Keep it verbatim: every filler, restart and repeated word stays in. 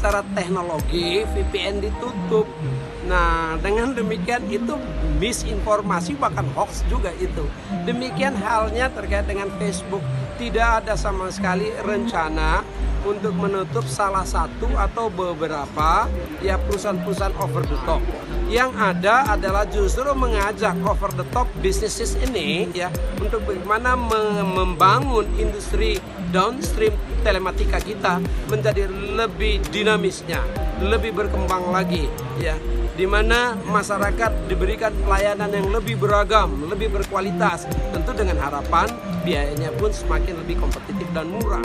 secara teknologi V P N ditutup. Nah, dengan demikian itu misinformasi bahkan hoax juga itu. Demikian halnya terkait dengan Facebook. Tidak ada sama sekali rencana untuk menutup salah satu atau beberapa ya perusahaan-perusahaan over the top. Yang ada adalah justru mengajak over the top businesses ini ya untuk bagaimana membangun industri downstream telematika kita menjadi lebih dinamisnya, lebih berkembang lagi ya. Di mana masyarakat diberikan pelayanan yang lebih beragam, lebih berkualitas, tentu dengan harapan biayanya pun semakin lebih kompetitif dan murah.